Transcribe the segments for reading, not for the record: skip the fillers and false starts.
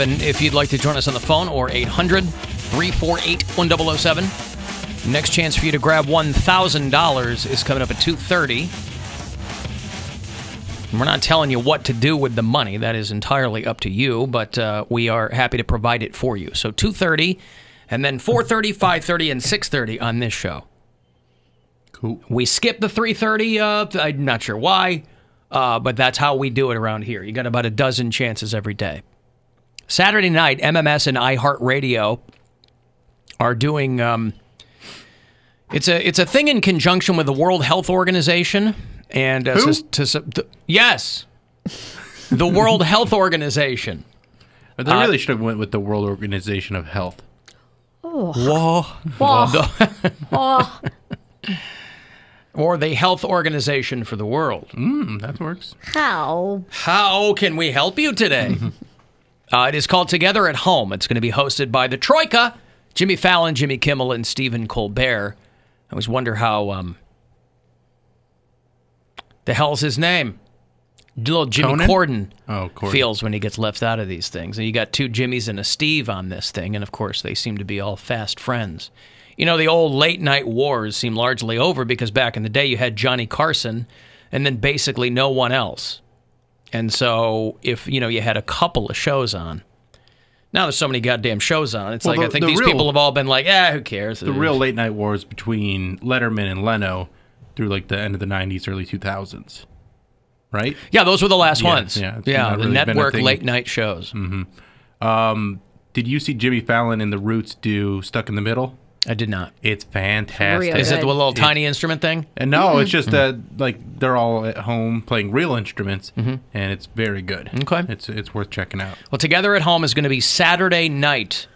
And if you'd like to join us on the phone, or 800-348-1007. Next chance for you to grab $1,000 is coming up at 2:30. We're not telling you what to do with the money. That is entirely up to you, but we are happy to provide it for you. So 2:30, and then 4:30, 5:30, and 6:30 on this show. Cool. We skip the 3:30. I'm not sure why, but that's how we do it around here. You got about a dozen chances every day. Saturday night, MMS and iHeartRadio are doing, it's a thing in conjunction with the World Health Organization. And yes, the World Health Organization. They really should have went with the World Organization of Health. Oh. Whoa. Or the Health Organization for the World. That works. How can we help you today? It is called Together at Home. It's going to be hosted by the Troika, Jimmy Fallon, Jimmy Kimmel, and Stephen Colbert. I always wonder how, the hell's his name? Little Jimmy Corden, feels when he gets left out of these things. And you got two Jimmys and a Steve on this thing, and of course they seem to be all fast friends. You know, the old late-night wars seem largely over because back in the day you had Johnny Carson and then basically no one else. And so, if you know, you had a couple of shows on. Now there's so many goddamn shows on. It's I think these people have all been like, who cares? The real late night wars between Letterman and Leno through like the end of the 90s, early 2000s, right? Yeah, those were the last ones. Yeah, the network late night shows. Did you see Jimmy Fallon and the Roots do Stuck in the Middle? I did not. It's fantastic. Is it the little tiny instrument thing? And no, it's just that like they're all at home playing real instruments, and it's very good. Okay, it's worth checking out. Well, Together at Home is going to be Saturday night.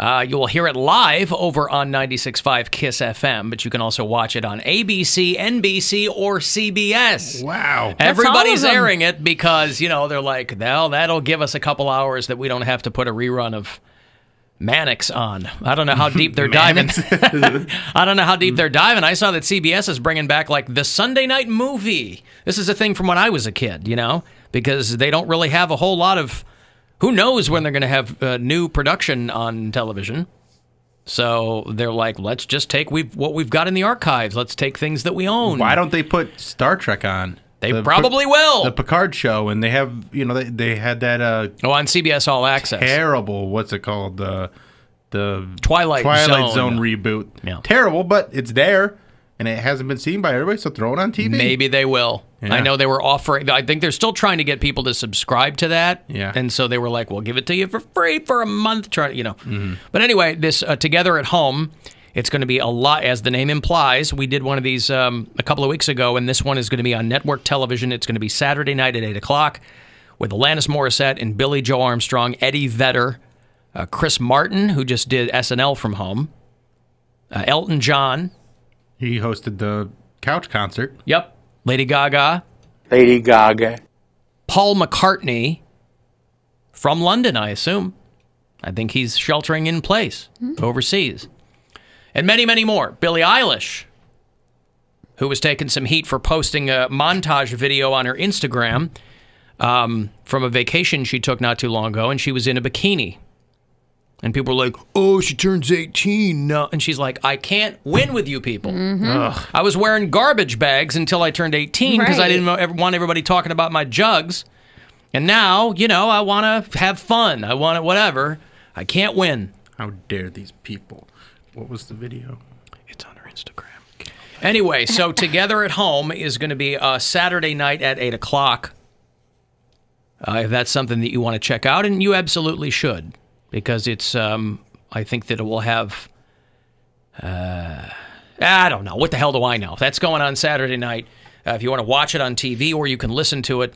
You will hear it live over on 96.5 KISS-FM, but you can also watch it on ABC, NBC, or CBS. Wow. Everybody's airing it because, you know, they're like, well, that'll give us a couple hours that we don't have to put a rerun of Mannix on. I don't know how deep they're diving. I don't know how deep they're diving. I saw that CBS is bringing back like the Sunday night movie. This is a thing from when I was a kid, you know, because they don't really have a whole lot of, who knows when they're going to have new production on television. So they're like, let's just take what we've got in the archives. Let's take things that we own. Why don't they put Star Trek on? They probably will. The Picard show, and they have, you know, they had that... on CBS All Access. Terrible, what's it called? The Twilight Zone reboot. Yeah. Terrible, but it's there, and it hasn't been seen by everybody, so throw it on TV. Maybe they will. Yeah. I know they were offering... I think they're still trying to get people to subscribe to that, and so they were like, we'll give it to you for free for a month, you know. But anyway, this Together at Home... It's going to be a lot, as the name implies. We did one of these a couple of weeks ago, and this one is going to be on network television. It's going to be Saturday night at 8 o'clock with Alanis Morissette and Billy Joe Armstrong, Eddie Vedder, Chris Martin, who just did SNL from home, Elton John. He hosted the couch concert. Yep. Lady Gaga. Lady Gaga. Paul McCartney from London, I assume. I think he's sheltering in place overseas. And many, many more. Billie Eilish, who was taking some heat for posting a montage video on her Instagram from a vacation she took not too long ago, and she was in a bikini. And people were like, oh, she turns 18 now. And she's like, I can't win with you people. I was wearing garbage bags until I turned 18 because I didn't want everybody talking about my jugs. And now, you know, I want to have fun. I want to whatever. I can't win. How dare these people. What was the video? It's on her Instagram. Anyway, so Together at Home is going to be Saturday night at 8 o'clock. If that's something that you want to check out, and you absolutely should, because it's, I think that it will have, I don't know. What the hell do I know? That's going on Saturday night. If you want to watch it on TV, or you can listen to it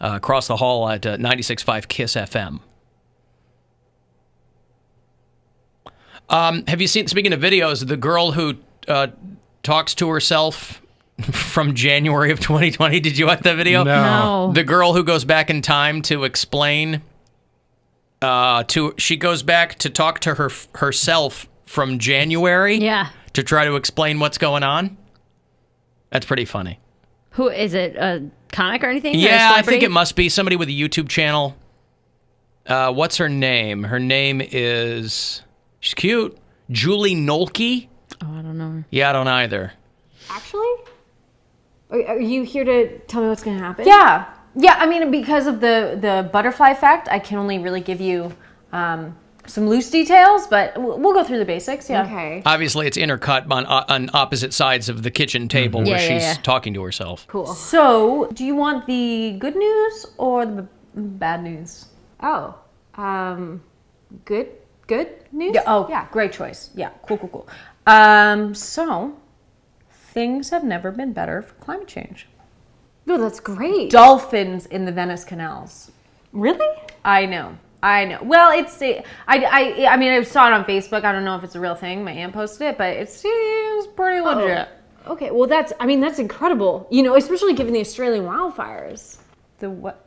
across the hall at 96.5 KISS-FM. Have you seen, speaking of videos, the girl who talks to herself from January of 2020? Did you watch that video? No. The girl who goes back in time to explain, she goes back to talk to herself from January to try to explain what's going on. That's pretty funny. Who is it? A comic or anything? Yeah, I think it must be somebody with a YouTube channel. What's her name? Her name is, she's cute, Julie Nolke. Oh, I don't know her. Yeah, I don't either. Actually? Are you here to tell me what's going to happen? Yeah. Yeah, I mean, because of the butterfly effect, I can only really give you some loose details, but we'll go through the basics, yeah. Okay. Obviously, it's intercut on opposite sides of the kitchen table where she's talking to herself. Cool. So, do you want the good news or the bad news? Oh, good news? Yeah, oh, yeah. Great choice. Yeah, cool. So, things have never been better for climate change. No, that's great. Dolphins in the Venice canals. Really? I know. Well, it's, I mean, I saw it on Facebook. I don't know if it's a real thing. My aunt posted it, but it seems pretty legit. Oh, okay, well, that's, I mean, that's incredible. You know, especially given the Australian wildfires. The what?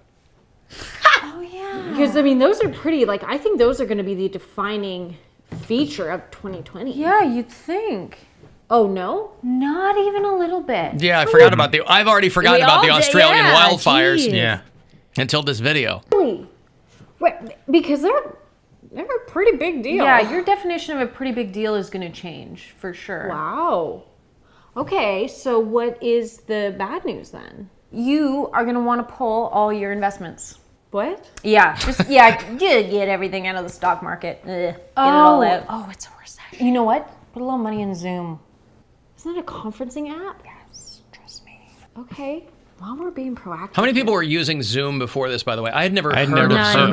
Oh, yeah. Because, I mean, those are pretty, like, I think those are going to be the defining feature of 2020. Yeah, you'd think. Oh, no? Not even a little bit. Yeah, I forgot about the... I've already forgotten about the Australian wildfires. Geez. Yeah. Until this video. Really? Because they're a pretty big deal. Yeah, your definition of a pretty big deal is going to change, for sure. Wow. Okay, so what is the bad news, then? You are going to want to pull all your investments. What? Yeah. Just, yeah, get everything out of the stock market. Get it all out. Oh, it's a recession. You know what? Put a little money in Zoom. Isn't that a conferencing app? Yes, trust me. Okay, while we're being proactive. How many people were using Zoom before this, by the way? I had never heard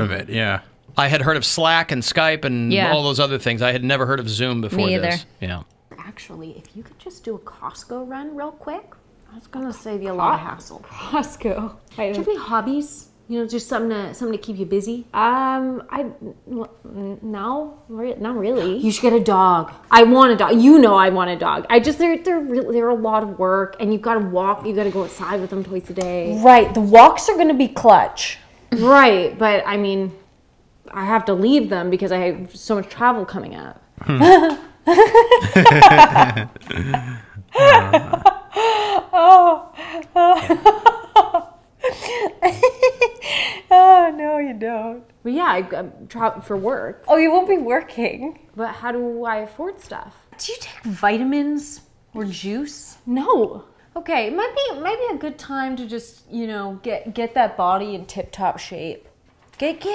of it, yeah. I had heard of Slack and Skype and all those other things. I had never heard of Zoom before this. Yeah. Actually, if you could just do a Costco run real quick, I was going to save you a lot of hassle. Costco. Do you have any hobbies? You know, just something to keep you busy. Not really. You should get a dog. I want a dog. You know, I want a dog. I just they're a lot of work, and you've got to walk. You got to go outside with them twice a day. Right. The walks are going to be clutch. Right, but I mean, I have to leave them because I have so much travel coming up. Oh, no, you don't. But yeah, I'm traveling for work. Oh, you won't be working. But how do I afford stuff? Do you take vitamins or juice? No. Okay, it might be a good time to just, you know, get that body in tip-top shape. Get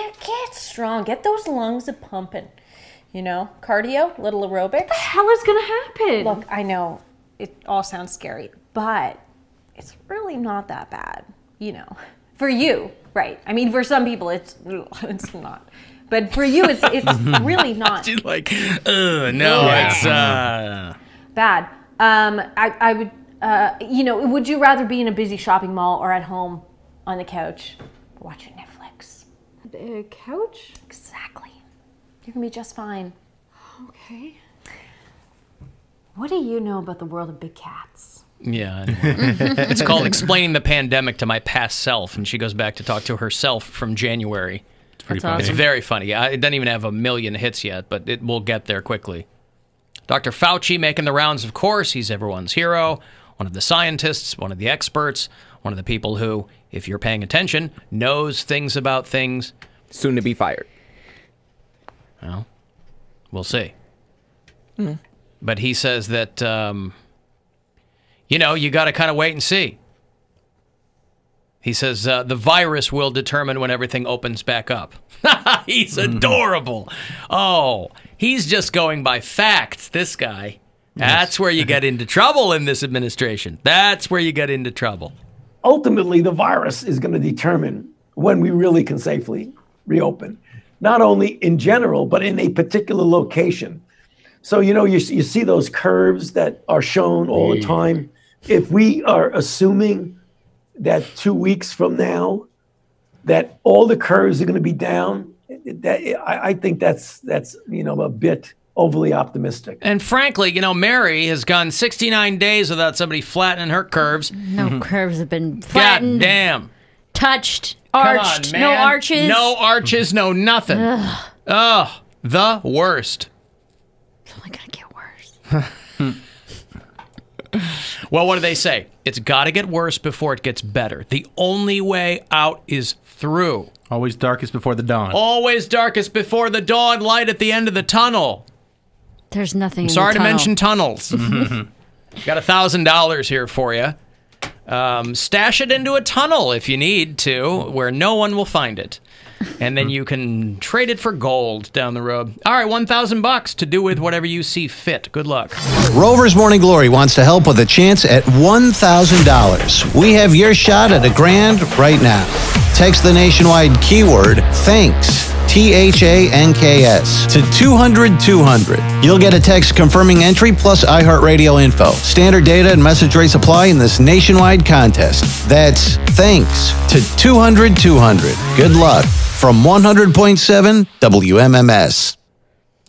strong. Get those lungs a pumping. You know, cardio, little aerobic. What the hell is gonna happen? Look, I know it all sounds scary, but it's really not that bad. You know, for you, right? I mean, for some people, it's not, but for you, it's really not. She's like, no, it's bad. I would, you know, would you rather be in a busy shopping mall or at home on the couch watching Netflix? The couch? Exactly. You're gonna be just fine. Okay. What do you know about the world of big cats? Yeah, it's called Explaining the Pandemic to My Past Self, and she goes back to talk to herself from January. It's pretty funny. Awesome. It's very funny. It doesn't even have a million hits yet, but it will get there quickly. Dr. Fauci making the rounds, of course. He's everyone's hero, one of the scientists, one of the experts, one of the people who, if you're paying attention, knows things about things. Soon to be fired. Well, we'll see. Mm. But he says that... you know, you got to kind of wait and see. He says, the virus will determine when everything opens back up. He's adorable. Oh, he's just going by facts, this guy. That's where you get into trouble in this administration. That's where you get into trouble. Ultimately, the virus is going to determine when we really can safely reopen, not only in general, but in a particular location. So, you know, you see those curves that are shown all the time. If we are assuming that 2 weeks from now, that all the curves are going to be down, that, I think that's, you know, a bit overly optimistic. And frankly, you know, Mary has gone 69 days without somebody flattening her curves. No curves have been flattened. God damn. Touched. Arched. Come on, man. No arches. No arches. No nothing. Ugh. Ugh. The worst. It's only gonna get worse. Well, what do they say? It's gotta get worse before it gets better. The only way out is through. Always darkest before the dawn. Always darkest before the dawn. Light at the end of the tunnel. There's nothing. I'm sorry in the tunnel. To mention tunnels. Got $1,000 here for you. Stash it into a tunnel if you need to, where no one will find it, and then you can trade it for gold down the road. All right, $1,000 to do with whatever you see fit. Good luck. Rover's Morning Glory wants to help with a chance at $1,000. We have your shot at $1,000 right now. Text the nationwide keyword thanks, THANKS, to 200-200. You'll get a text confirming entry plus iHeartRadio info. Standard data and message rates apply in this nationwide contest. That's thanks to 200-200. Good luck from 100.7 WMMS.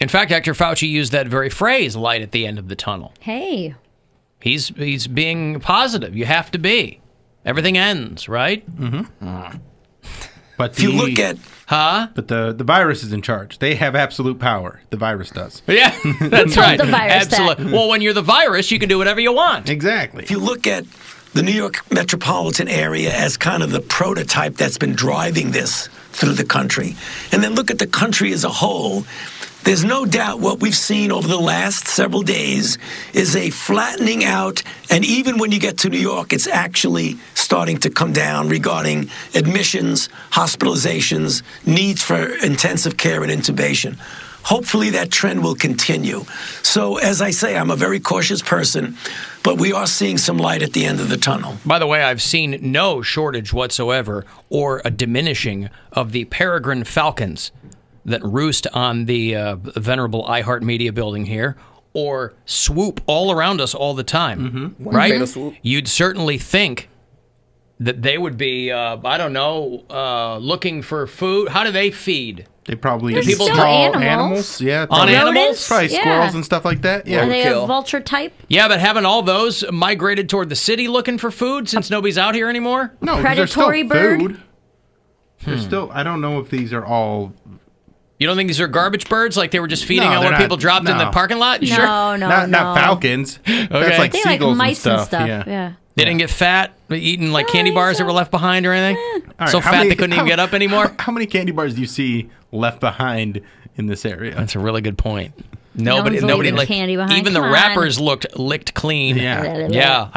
In fact, Dr. Fauci used that very phrase, light at the end of the tunnel. Hey. He's being positive. You have to be. Everything ends, right? Mm-hmm. But if you look at... Huh? But the virus is in charge. They have absolute power. The virus does. Yeah, that's right. Absolutely. Well, when you're the virus, you can do whatever you want. Exactly. If you look at the New York metropolitan area as kind of the prototype that's been driving this through the country, and then look at the country as a whole, there's no doubt what we've seen over the last several days is a flattening out, and even when you get to New York, it's actually starting to come down regarding admissions, hospitalizations, needs for intensive care and intubation. Hopefully that trend will continue. So as I say, I'm a very cautious person, but we are seeing some light at the end of the tunnel. By the way, I've seen no shortage whatsoever or a diminishing of the peregrine falcons that roost on the venerable iHeartMedia building here, or swoop all around us all the time, right? You'd certainly think that they would be, I don't know, looking for food. How do they feed? They probably eat animals. Yeah, on animals? Probably squirrels and stuff like that. Yeah. Are they a vulture type? Yeah, but haven't all those migrated toward the city looking for food since nobody's out here anymore? No, predatory bird. Food. There's still, I don't know if these are all... You don't think these are garbage birds? Like they were just feeding on what people dropped in the parking lot? Sure. No, not falcons. Okay. That's like seagulls like mice and stuff. Yeah. They didn't get fat eating like candy bars that were left behind or anything? Yeah. So fat they couldn't even get up anymore? How many candy bars do you see left behind in this area? That's a really good point. Nobody like candy behind. Even the rappers looked licked clean. Yeah.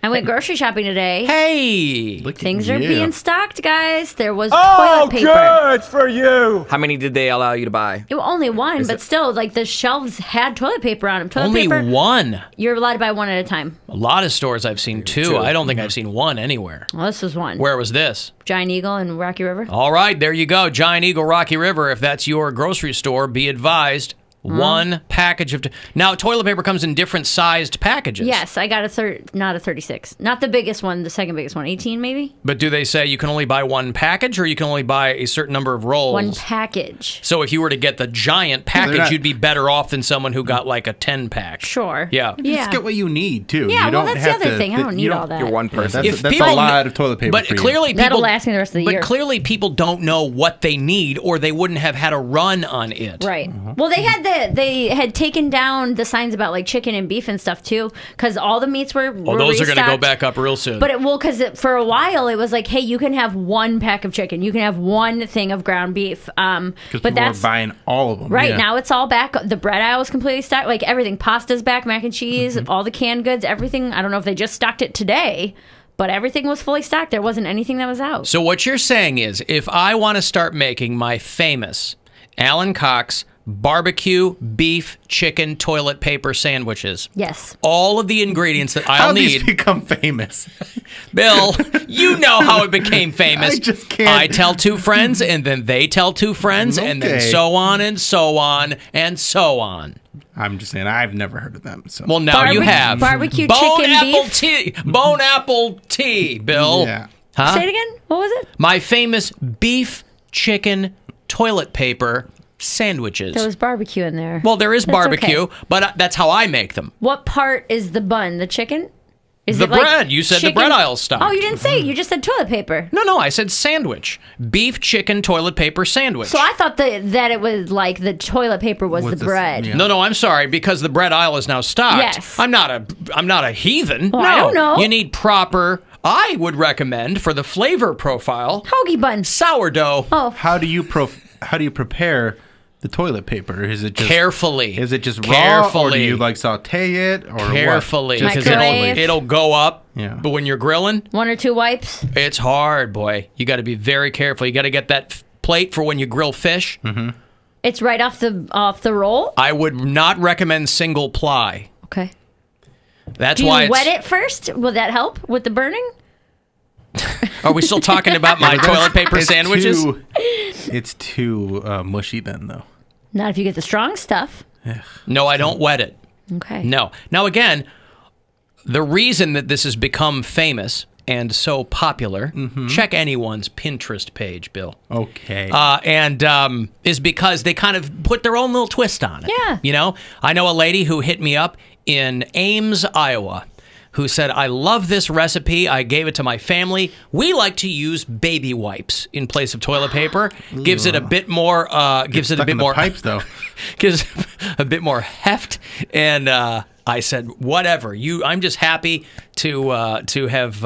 I went grocery shopping today. Hey! Things are being stocked, guys. There was toilet paper. Oh, good for you! How many did they allow you to buy? Only one, but still, like, the shelves had toilet paper on them. Only one? You're allowed to buy one at a time. A lot of stores I've seen two. I don't think I've seen one anywhere. Well, this was one. Where was this? Giant Eagle and Rocky River. All right, there you go. Giant Eagle, Rocky River. If that's your grocery store, be advised... One package of... Now, toilet paper comes in different sized packages. Yes, I got not a 36. Not the biggest one, the second biggest one. 18, maybe? But do they say you can only buy one package, or you can only buy a certain number of rolls? One package. So if you were to get the giant package, you'd be better off than someone who got, like, a 10-pack. Sure. Yeah. Just get what you need, too. Yeah, well, that's the other thing. I don't need all that. You're one person. That's a lot of toilet paper for you. That'll last me the rest of the year. But clearly people don't know what they need, or they wouldn't have had a run on it. Right. Well, they had taken down the signs about like chicken and beef and stuff too, because all the meats were those restocked. Are going to go back up real soon. But because for a while it was like, hey, you can have one pack of chicken, you can have one thing of ground beef. But people were buying all of them right now. It's all back. The bread aisle is completely stocked. Like everything, pasta's back, mac and cheese, all the canned goods, everything. I don't know if they just stocked it today. But everything was fully stocked. There wasn't anything that was out. So what you're saying is, if I want to start making my famous Alan Cox barbecue, beef, chicken, toilet paper sandwiches. Yes. All of the ingredients that I'll need. How did these become famous? Bill, you know how it became famous. I just can't. I tell two friends, and then they tell two friends, and then so on and so on and so on. I'm just saying, I've never heard of them. So. Well, now you have. Barbecue, chicken, beef. Bone apple tea, Bill. Yeah. Huh? Say it again. What was it? My famous beef, chicken, toilet paper sandwiches. There was barbecue in there. Well, there is barbecue, but that's how I make them. What part is the bun? The chicken? Is the bread. Like you said chicken? The bread aisle stocked. Oh, you didn't say it. You just said toilet paper. No, I said sandwich. Beef, chicken, toilet paper sandwich. So I thought that it was like the toilet paper was the bread. Yeah. No, I'm sorry, because the bread aisle is now stocked. Yes. I'm not a heathen. Well, no. I don't know. You need proper I would recommend for the flavor profile hoagie bun sourdough. Oh, how do you prepare the toilet paper? Is it just carefully? Is it just raw, or do you like saute it, or carefully? Because it'll go up. Yeah. But when you're grilling, one or two wipes. It's hard, boy. You got to be very careful. You got to get that plate for when you grill fish. Mm-hmm. It's right off the roll. I would not recommend single ply. Okay. That's why. Do you wet it first? Will that help with the burning? Are we still talking about my toilet paper sandwiches? It's too mushy then, though. Not if you get the strong stuff. Ugh. No, I don't wet it. Okay. No. Now, again, the reason that this has become famous and so popular, check anyone's Pinterest page, Bill. Okay. And is because they kind of put their own little twist on it. Yeah. You know, I know a lady who hit me up in Ames, Iowa, who said, I love this recipe. I gave it to my family. We like to use baby wipes in place of toilet paper. Gives it a bit more. Gives it a bit more pipes, though. Gives a bit more heft. And I said, whatever. I'm just happy to have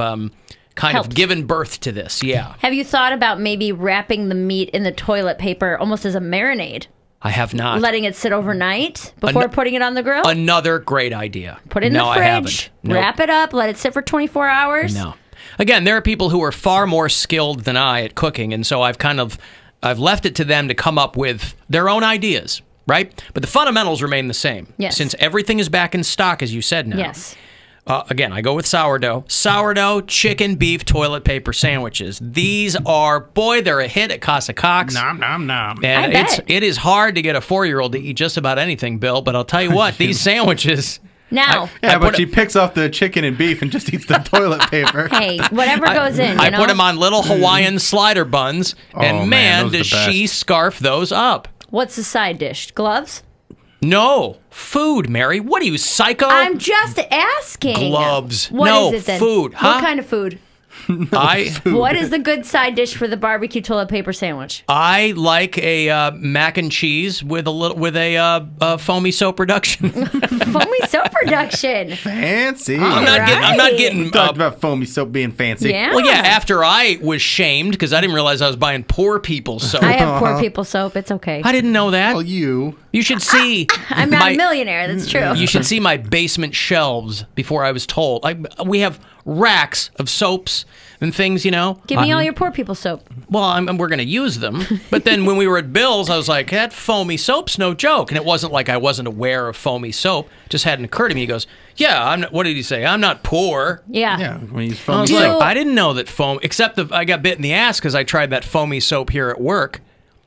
kind of given birth to this. Yeah. Have you thought about maybe wrapping the meat in the toilet paper almost as a marinade? I have not. Letting it sit overnight before putting it on the grill? Another great idea. Put it in the fridge, wrap it up, let it sit for 24 hours. No. Again, there are people who are far more skilled than I at cooking, and so I've left it to them to come up with their own ideas, right? But the fundamentals remain the same. Yes. Since everything is back in stock, as you said now. Yes. Again, I go with sourdough. Sourdough, chicken, beef, toilet paper sandwiches. These are, boy, they're a hit at Casa Cox. Nom, nom, nom. And it is hard to get a 4-year-old to eat just about anything, Bill, but I'll tell you what, these sandwiches... Now. But she picks off the chicken and beef and just eats the toilet paper. Hey, whatever goes in, you know? I put them on little Hawaiian slider buns, and man, does she scarf those up. What's the side dish? Gloves? No. Food, Mary. What are you, psycho? I'm just asking. Gloves. What is it then? Food. Huh? What kind of food? What is the good side dish for the barbecue toilet paper sandwich? I like a mac and cheese with a foamy soap reduction. Foamy soap reduction. Fancy. I'm not getting. Talked about foamy soap being fancy. Yeah. Well, yeah. After I was shamed because I didn't realize I was buying poor people's soap. I have poor people's soap. It's okay. I didn't know that. Well, you should see. I'm not a millionaire. That's true. You should see my basement shelves before I was told. We have racks of soaps and things, you know. Give me all your poor people soap. Well, we're going to use them. But then when we were at Bill's, I was like, that foamy soap's no joke. And it wasn't like I wasn't aware of foamy soap. Just hadn't occurred to me. He goes, yeah, what did he say? I'm not poor. Yeah. When he's foamy soap. Like, I didn't know that foam, except I got bit in the ass because I tried that foamy soap here at work.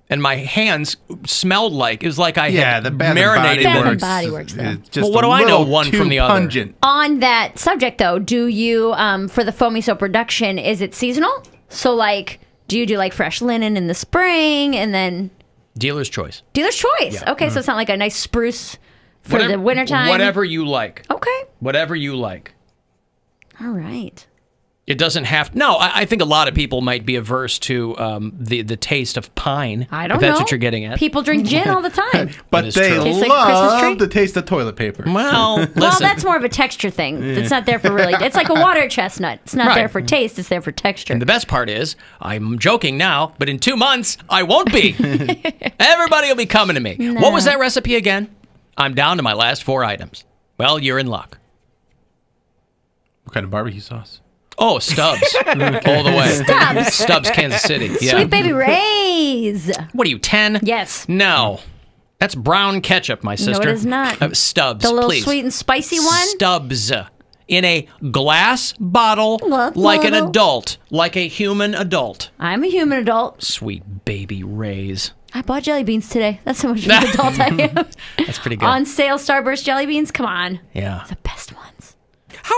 And my hands smelled like it was like I had marinated works. Body Works. Well, what do I know one from the pungent. Other? On that subject, though, do you for the foamy soap reduction? Is it seasonal? So, like, do you do like fresh linen in the spring and then dealer's choice? Dealer's choice. Yeah. Okay, so it's not like a nice spruce for the wintertime. Whatever you like. Okay. Whatever you like. All right. It doesn't have to. No, I think a lot of people might be averse to the taste of pine. I don't know. If that's what you're getting at. People drink gin all the time. But they love like the taste of toilet paper. Well, listen. Well, that's more of a texture thing. It's not there for really. It's like a water chestnut. It's not there for taste. It's there for texture. And the best part is, I'm joking now, but in 2 months, I won't be. Everybody will be coming to me. No. What was that recipe again? I'm down to my last 4 items. Well, you're in luck. What kind of barbecue sauce? Oh, Stubbs. All the way. Stubbs. Stubbs, Kansas City. Yeah. Sweet Baby Ray's. What are you, 10? Yes. No. That's brown ketchup, my sister. No, it is not. Stubbs, please. The little sweet and spicy one? Stubbs. In a glass bottle, like an adult. Like a human adult. I'm a human adult. Sweet Baby Ray's. I bought jelly beans today. That's how much of an adult I am. That's pretty good. On sale, Starburst jelly beans. Come on. Yeah. The best ones.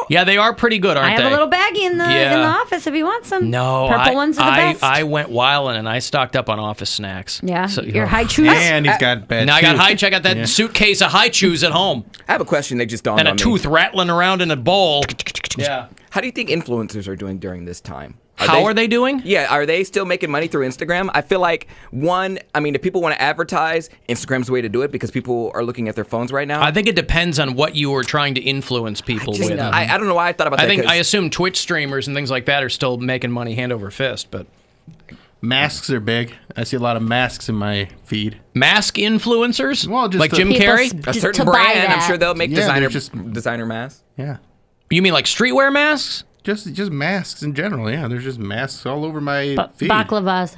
Yeah, they are pretty good, aren't they? I have a little baggie in the office if you want some. No, Purple ones are the best. I went wildin' and I stocked up on office snacks. Yeah, so, your high chews. And he's got bad. Now I got high chews. I got that suitcase of high chews at home. I have a question. They just dawned on me. And a tooth rattling around in a bowl. Yeah. How do you think influencers are doing during this time? How are they doing? Yeah, are they still making money through Instagram? I feel like, one, I mean, if people want to advertise, Instagram's the way to do it because people are looking at their phones right now. I think it depends on what you are trying to influence people with. I don't know why I thought about that. I assume Twitch streamers and things like that are still making money hand over fist, but... Masks are big. I see a lot of masks in my feed. Mask influencers? Well, just like Jim Carrey? A certain brand. I'm sure they'll make designer masks. Yeah. You mean like streetwear masks? Just masks in general, yeah. There's just masks all over my feed. Baklavas.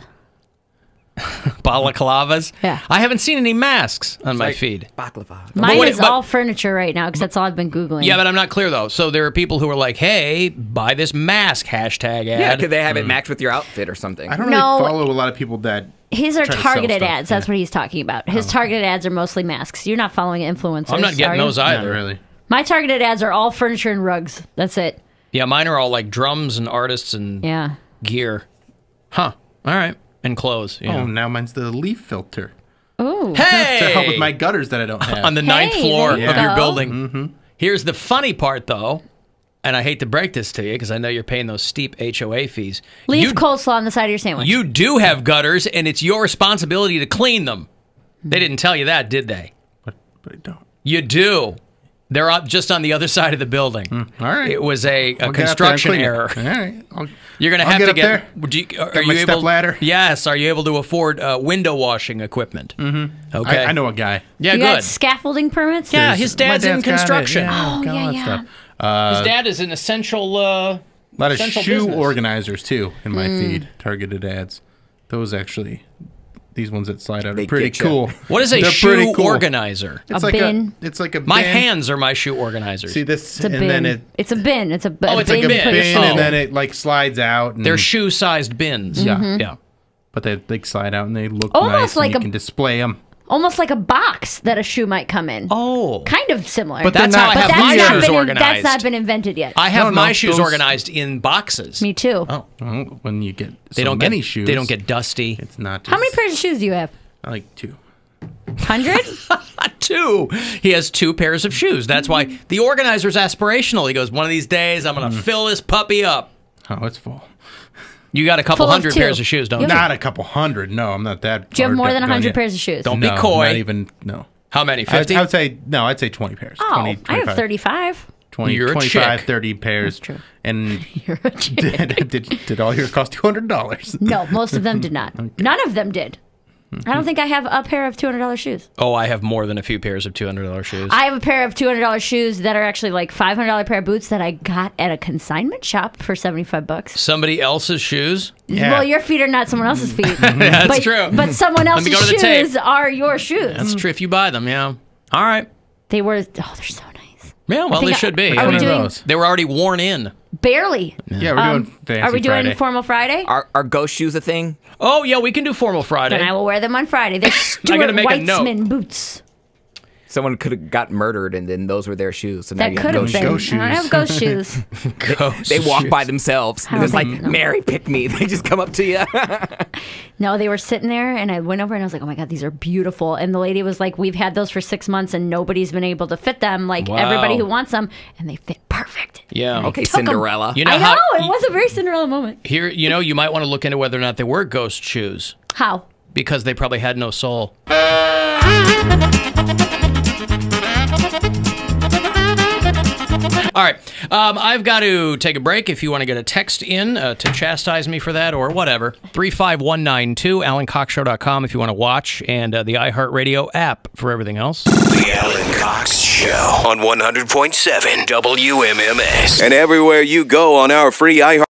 Balaclavas? Yeah. I haven't seen any masks on my feed. Baklava. Mine is all furniture right now because that's all I've been Googling. Yeah, but I'm not clear, though. So there are people who are like, hey, buy this mask, hashtag ad. Yeah, because they have it matched with your outfit or something. I don't really follow a lot of people that... His are targeted ads. That's what he's talking about. His targeted ads are mostly masks. You're not following influencers. I'm not getting those either. Not really. My targeted ads are all furniture and rugs. That's it. Yeah, mine are all like drums and artists and gear. Huh. All right. And clothes. Oh, now mine's the leaf filter. Ooh. Hey! To help with my gutters that I don't have. On the ninth floor of your building. Mm-hmm. Here's the funny part, though, and I hate to break this to you because I know you're paying those steep HOA fees. Leave coleslaw on the side of your sandwich. You do have gutters, and it's your responsibility to clean them. They didn't tell you that, did they? But I don't. You do. They're up just on the other side of the building. All right. It was a construction error. All right. You're going to have to get there. Are you able? Step ladder. Yes. Are you able to afford window washing equipment? Mm-hmm. Okay. I know a guy. Yeah. You got scaffolding permits? Yeah. His dad's in construction. Yeah, his dad is an essential. A lot of shoe organizers too in my feed. Targeted ads. Those actually. These ones that slide out are pretty cool. What is a shoe organizer? It's like bin. It's like a bin. My hands are my shoe organizers. See this? It's a bin. It's a bin. It's a bin. Oh, it's like a bin, and then it like slides out. They're shoe-sized bins. Yeah, yeah. But they slide out and they look nice. Like you can display them. Almost like a box that a shoe might come in. Oh, kind of similar. But that's how I have my shoes organized. That's not been invented yet. I have my shoes organized in boxes. Me too. Oh, when you get so many shoes, they don't get dusty. It's not. How many pairs of shoes do you have? I like 200. 2. He has 2 pairs of shoes. That's why the organizer's aspirational. He goes, one of these days, I'm going to fill this puppy up. Oh, it's full. You got a couple hundred pairs of shoes, don't you? Not a couple hundred. No, I'm not that. Do you have more than 100 pairs of shoes? Don't be coy. Not even, no. How many? 50? I would say, no, I'd say 20 pairs. Oh, 20, 25. I have 35. 20, you're 25, 30 pairs. True. And you're a chick. Did all yours cost $200? No, most of them did not. Okay. None of them did. I don't think I have a pair of $200 shoes. Oh, I have more than a few pairs of $200 shoes. I have a pair of $200 shoes that are actually like $500 pair of boots that I got at a consignment shop for $75. Somebody else's shoes? Yeah. Well, your feet are not someone else's feet. That's true. But someone else's shoes are your shoes. That's true if you buy them, yeah. All right. They were, they're so nice. Yeah, well, they should be. They were already worn in. Barely. Yeah, we're doing fancy Are we doing Friday. Formal Friday? Are ghost shoes a thing? Oh, yeah, we can do formal Friday. Then I will wear them on Friday. They're Stuart Weitzman boots. Someone could have got murdered, and then those were their shoes. So that could have been. Ghost shoes. I don't have ghost shoes. They walk by themselves. It's like, Mary, pick me. They just come up to you. No, they were sitting there, and I went over, and I was like, oh, my God, these are beautiful. And the lady was like, we've had those for 6 months, and nobody's been able to fit them. Like, everybody who wants them, and they fit perfect. Yeah. Okay, Cinderella. You know I know. It was a very Cinderella moment. Here, you know, you might want to look into whether or not they were ghost shoes. How? Because they probably had no soul. All right, I've got to take a break. If you want to get a text in to chastise me for that or whatever, 35192, AlanCoxShow.com if you want to watch, and the iHeartRadio app for everything else. The Alan Cox Show on 100.7 WMMS. And everywhere you go on our free iHeartRadio.